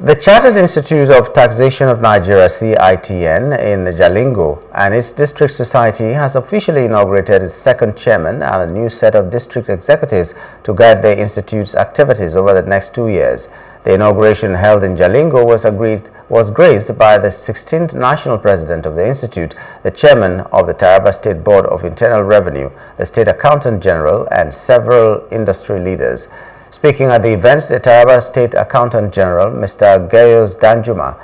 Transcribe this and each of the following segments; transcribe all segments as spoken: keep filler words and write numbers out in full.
The Chartered Institute of Taxation of Nigeria, C I T N, in Jalingo and its district society has officially inaugurated its second chairman and a new set of district executives to guide the institute's activities over the next two years. The inauguration held in Jalingo was, agreed, was graced by the sixteenth national president of the institute, the chairman of the Taraba State Board of Internal Revenue, the state accountant general, and several industry leaders. Speaking at the event, the Taraba State Accountant General, Mister Gaius Danjuma,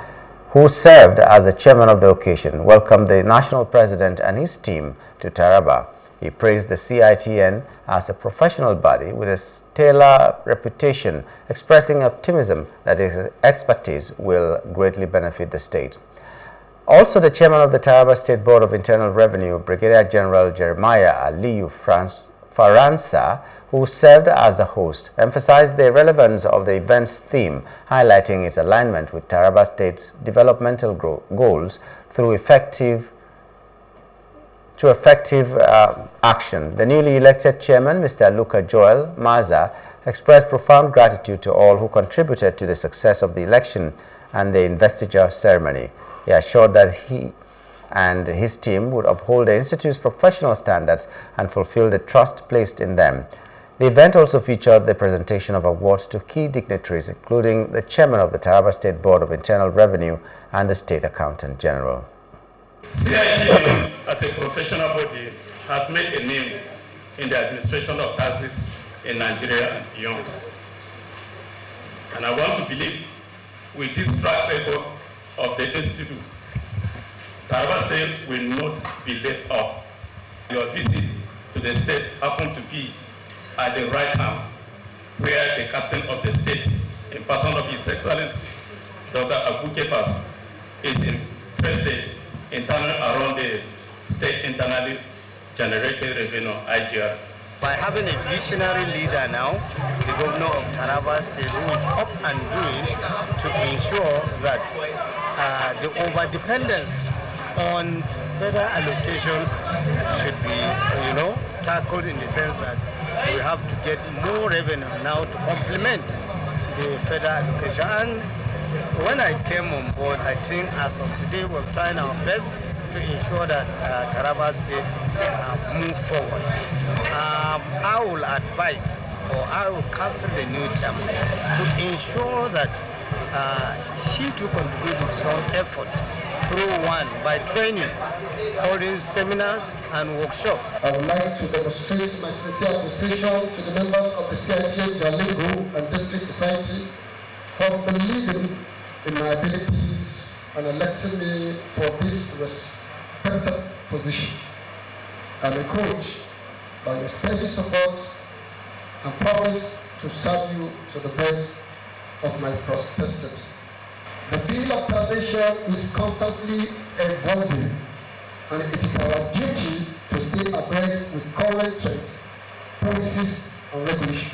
who served as the chairman of the occasion, welcomed the national president and his team to Taraba. He praised the C I T N as a professional body with a stellar reputation, expressing optimism that its expertise will greatly benefit the state. Also, the chairman of the Taraba State Board of Internal Revenue, Brigadier General Jeremiah Aliyu France. Faransa, who served as a host, emphasized the relevance of the event's theme, highlighting its alignment with Taraba State's developmental goals through effective, through effective uh, action. The newly elected chairman, Mister Luca Joel Maza, expressed profound gratitude to all who contributed to the success of the election and the investiture ceremony. He assured that he and his team would uphold the institute's professional standards and fulfill the trust placed in them. The event also featured the presentation of awards to key dignitaries, including the chairman of the Taraba State Board of Internal Revenue and the state accountant general. C I T N as a professional body has made a name in the administration of taxes in Nigeria and beyond. And I want to believe with this track record of the institute, Taraba State will not be left out. Your visit to the state happened to be at the right time, where the captain of the state, in person of His Excellency, Doctor Agu Kephas, is interested in turning around the state internally generated revenue, I G R. By having a visionary leader now, the governor of Taraba State, who is up and doing to ensure that uh, the overdependence on federal allocation should be, you know, tackled in the sense that we have to get more revenue now to complement the federal allocation. And when I came on board, I think as of today, we're trying our best to ensure that uh, Taraba State uh, move forward. Uh, I will advise, or I will counsel the new chairman to ensure that uh, he to contribute his own effort through one, by training, holding seminars and workshops. I would like to demonstrate my sincere appreciation to the members of the C I T N Jalingo and District Society for believing in my abilities and electing me for this respected position. I'm encouraged by your steady support and promise to serve you to the best of my prospects. The field of taxation is constantly evolving, and it is our duty to stay abreast with current trends, policies, and regulations.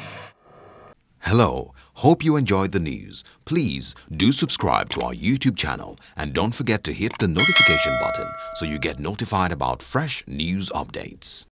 Hello, hope you enjoyed the news. Please do subscribe to our YouTube channel and don't forget to hit the notification button so you get notified about fresh news updates.